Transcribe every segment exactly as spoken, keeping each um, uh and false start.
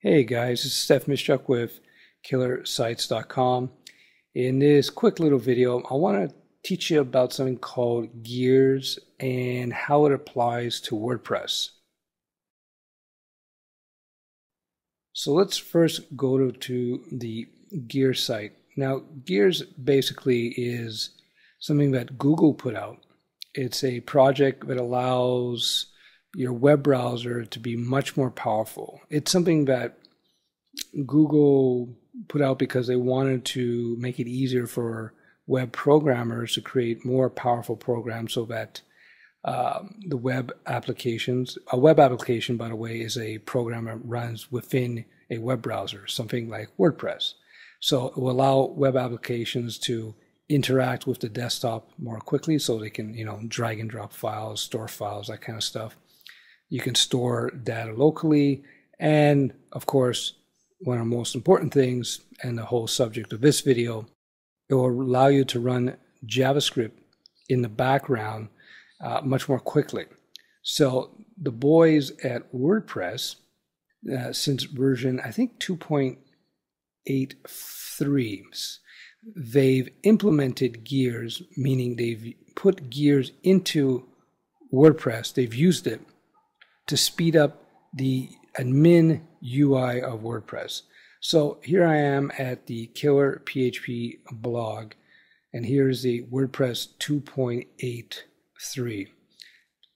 Hey guys, it's Steph Mischook with Killer Sites dot com. In this quick little video, I want to teach you about something called Gears and how it applies to WordPress. So let's first go to, to the Gears site. Now, Gears basically is something that Google put out. It's a project that allows your web browser to be much more powerful. It's something that Google put out because they wanted to make it easier for web programmers to create more powerful programs so that um, the web applications, a web application, by the way, is a program that runs within a web browser, something like WordPress. So it will allow web applications to interact with the desktop more quickly so they can, you know, drag and drop files, store files, that kind of stuff. You can store data locally, and of course, one of the most important things and the whole subject of this video, it will allow you to run JavaScript in the background uh, much more quickly. So the boys at WordPress, uh, since version, I think two point eight three, they've implemented Gears, meaning they've put Gears into WordPress. They've used it to speed up the admin U I of WordPress. So here I am at the Killer P H P blog, and here's the WordPress two point eight three.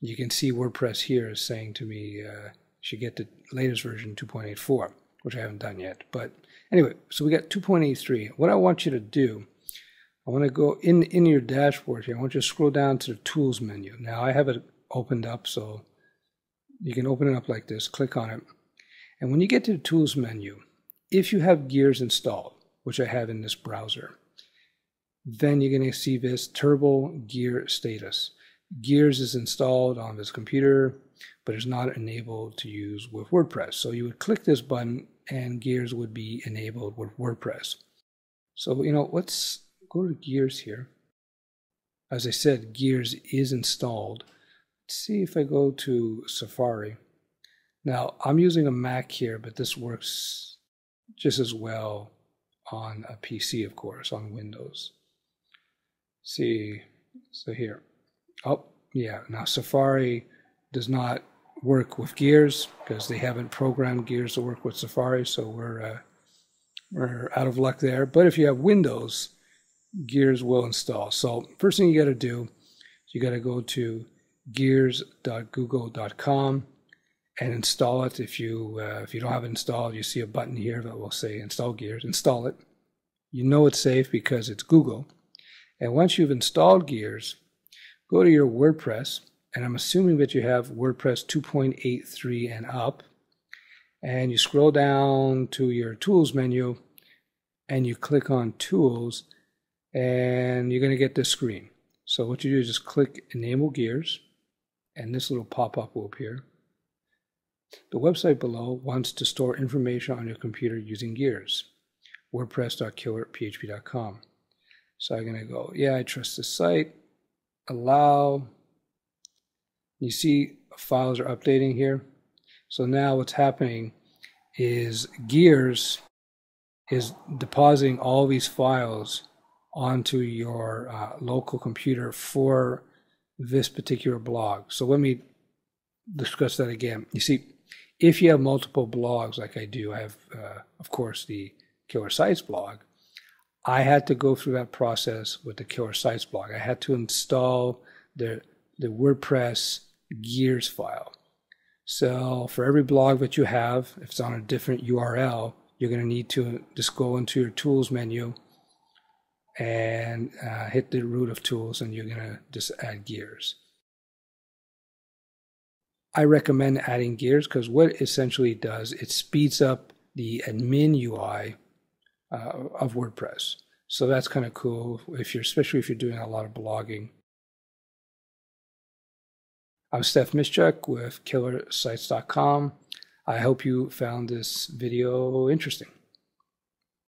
You can see WordPress here is saying to me, uh, should get the latest version two point eight four, which I haven't done yet. But anyway, so we got two point eight three. What I want you to do, I want to go in, in your dashboard here. I want you to scroll down to the tools menu. Now I have it opened up, so you can open it up like this, click on it. And when you get to the tools menu, if you have Gears installed, which I have in this browser, then you're going to see this turbo gear status. Gears is installed on this computer, but it's not enabled to use with WordPress. So you would click this button and Gears would be enabled with WordPress. So, you know, let's go to Gears here. As I said, Gears is installed. Let's see if I go to Safari. Now, I'm using a Mac here, but this works just as well on a P C, of course, on Windows. Let's see, so here. Oh, yeah, now Safari does not work with Gears because they haven't programmed Gears to work with Safari, so we're uh, we're out of luck there. But if you have Windows, Gears will install. So first thing you got to do is you got to go to gears dot google dot com and install it. If you uh, if you don't have it installed, you see a button here that will say install Gears. Install it. You know it's safe because it's Google. And once you've installed Gears, go to your WordPress. And I'm assuming that you have WordPress two point eight three and up. And you scroll down to your tools menu and you click on tools and you're going to get this screen. So what you do is just click enable Gears and this little pop-up will appear. The website below wants to store information on your computer using Gears. WordPress dot killer P H P dot com. So I'm going to go, yeah, I trust this site. Allow. You see files are updating here. So now what's happening is Gears is depositing all these files onto your uh, local computer for this particular blog. So let me discuss that again. You see, if you have multiple blogs like I do, I have, uh, of course, the Killer Sites blog. I had to go through that process with the Killer Sites blog. I had to install the, the WordPress Gears file. So for every blog that you have, if it's on a different U R L, you're going to need to just go into your tools menu and uh, hit the root of tools and you're going to just add Gears. I recommend adding Gears because what it essentially does, it speeds up the admin U I uh, of WordPress. So that's kind of cool if you're, especially if you're doing a lot of blogging. I'm Steph Mischook with Killer Sites dot com. I hope you found this video interesting.